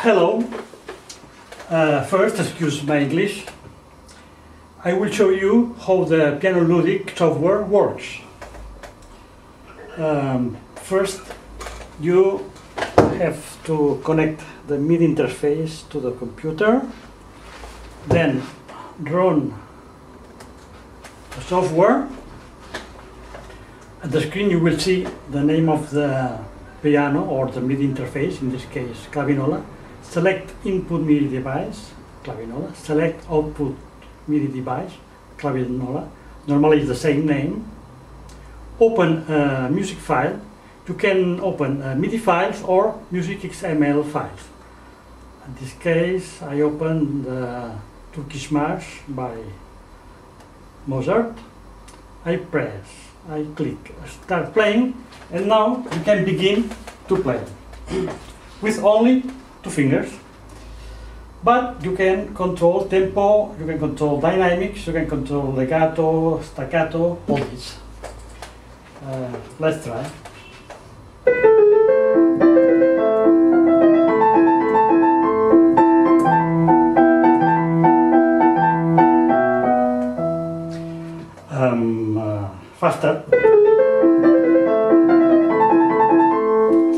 Hello. First, excuse my English. I will show you how the Piano Ludic software works. First, you have to connect the MIDI interface to the computer, then run the software. At the screen you will see the name of the piano or the MIDI interface, in this case Clavinova. Select input MIDI device, Clavinova. Select output MIDI device, Clavinova. Normally it's the same name. Open a music file. You can open MIDI files or musicXML files. In this case I open the Turkish March by Mozart. I click start playing, and now you can begin to play with only two fingers. But you can control tempo, you can control dynamics, you can control legato, staccato, all this. Let's try. Faster,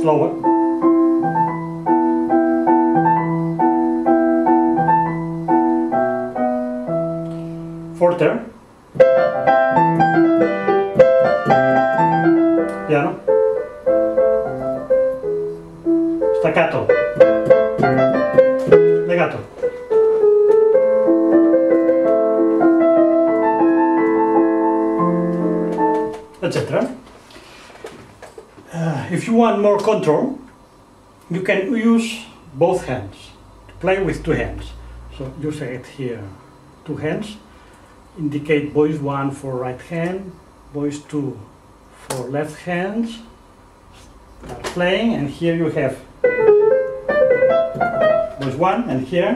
slower, forte, piano, staccato, legato. Etc. If you want more control, you can use both hands. Play with two hands. So you select here two hands. Indicate voice 1 for right hand, voice 2 for left hand. Start playing, and here you have voice 1, and here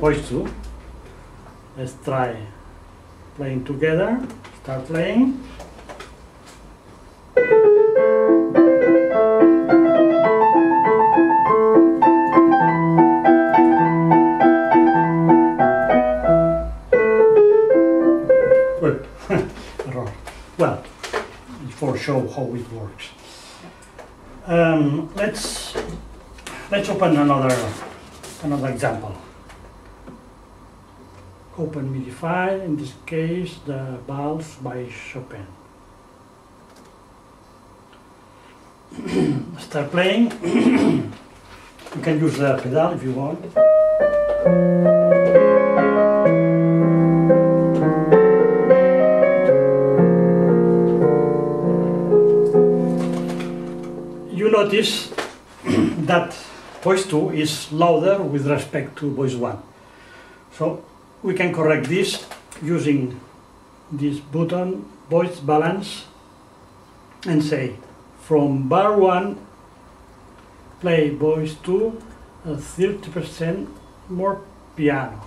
voice 2. Let's try. Playing together, start playing. Good. Well, for show how it works. Let's open another example. Open MIDI file, in this case the Valse by Chopin. Start playing. You can use the pedal if you want. You notice that voice 2 is louder with respect to voice 1. So we can correct this using this button, voice balance, and say from bar 1 play voice 2 30% more piano.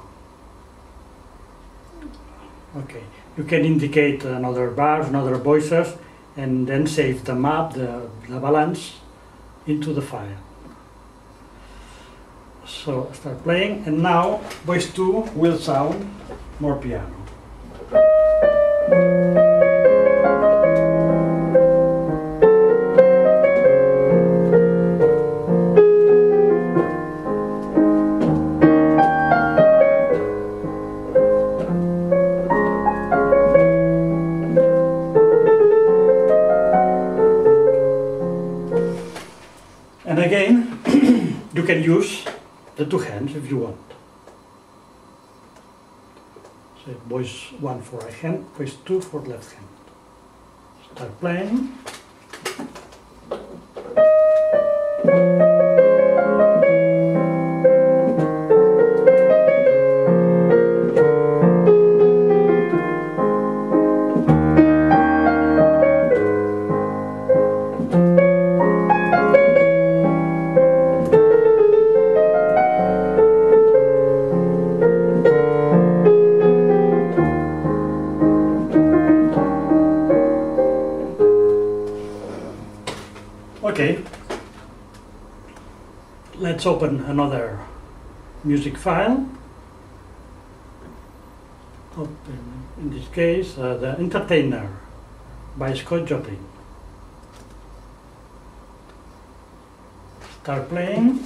Okay, you can indicate another bars, another voices, and then save the map, the balance into the file. So start playing, and now voice 2 will sound more piano. And again, you can use the two hands if you want. So voice 1 for right hand, voice 2 for left hand. Start playing. Okay, Let's open another music file. Open, in this case, The Entertainer by Scott Joplin. Start playing.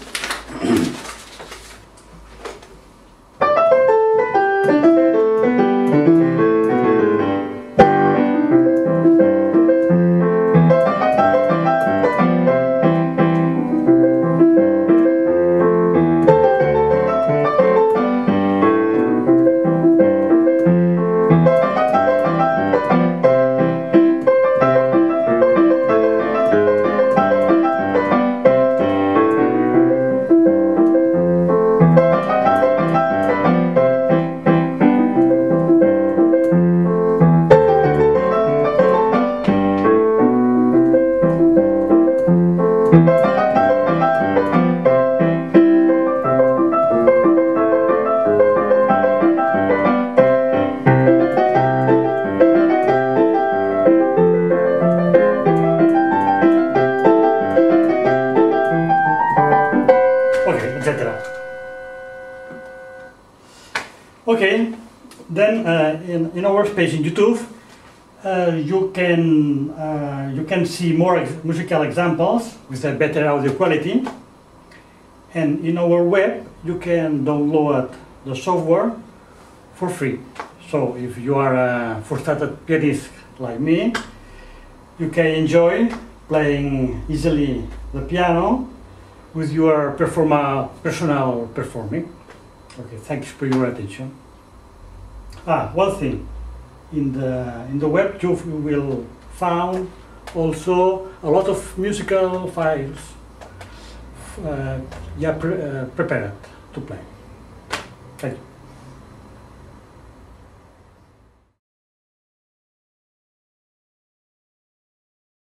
Okay, then in our space in YouTube, you can see more musical examples with a better audio quality, and in our web you can download the software for free. So if you are a frustrated pianist like me, you can enjoy playing easily the piano with your personal performing. Okay, thanks for your attention. One thing, in the web you will find also a lot of musical files prepared to play. Thank you.